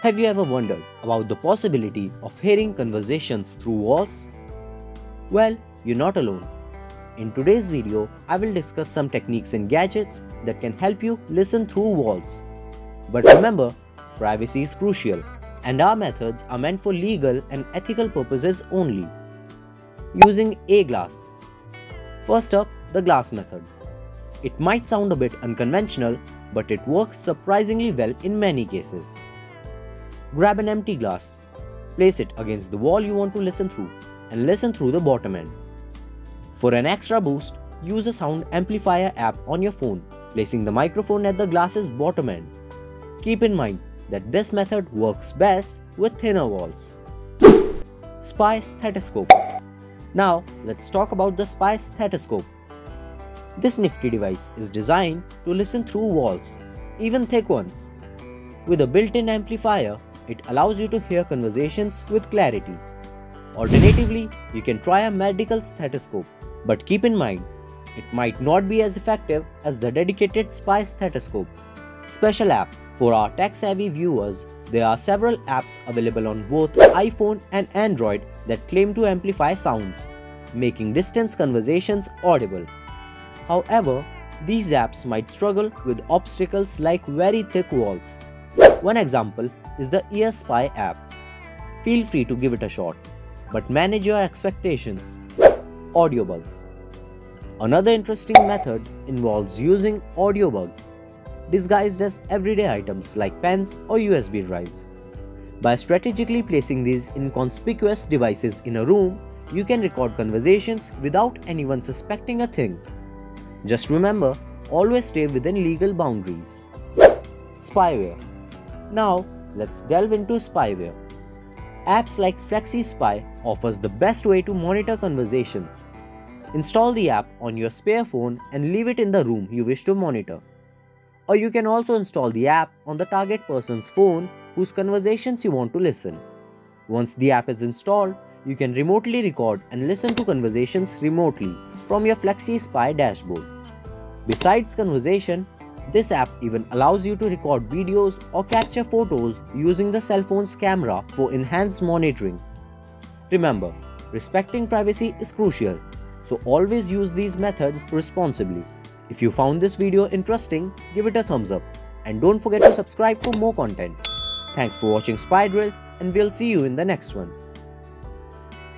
Have you ever wondered about the possibility of hearing conversations through walls? Well, you're not alone. In today's video, I will discuss some techniques and gadgets that can help you listen through walls. But remember, privacy is crucial, and our methods are meant for legal and ethical purposes only. Using a glass. First up, the glass method. It might sound a bit unconventional, but it works surprisingly well in many cases. Grab an empty glass, place it against the wall you want to listen through, and listen through the bottom end. For an extra boost, use a sound amplifier app on your phone, placing the microphone at the glass's bottom end. Keep in mind that this method works best with thinner walls. Spy stethoscope. Now let's talk about the Spy stethoscope. This nifty device is designed to listen through walls, even thick ones. With a built-in amplifier, it allows you to hear conversations with clarity. Alternatively, you can try a medical stethoscope, but keep in mind, it might not be as effective as the dedicated Spy stethoscope. Special apps. For our tech-savvy viewers, there are several apps available on both iPhone and Android that claim to amplify sounds, making distance conversations audible. However, these apps might struggle with obstacles like very thick walls. One example is the Ear Spy app. Feel free to give it a shot, but manage your expectations. Audio bugs. Another interesting method involves using audio bugs, disguised as everyday items like pens or USB drives. By strategically placing these inconspicuous devices in a room, you can record conversations without anyone suspecting a thing. Just remember, always stay within legal boundaries. Spyware. Now, let's delve into spyware. Apps like FlexiSpy offers the best way to monitor conversations. Install the app on your spare phone and leave it in the room you wish to monitor. Or you can also install the app on the target person's phone whose conversations you want to listen. Once the app is installed, you can remotely record and listen to conversations remotely from your FlexiSpy dashboard. Besides conversation, this app even allows you to record videos or capture photos using the cell phone's camera for enhanced monitoring. Remember, respecting privacy is crucial, so always use these methods responsibly. If you found this video interesting, give it a thumbs up and don't forget to subscribe for more content. Thanks for watching SpyDrill, and we'll see you in the next one.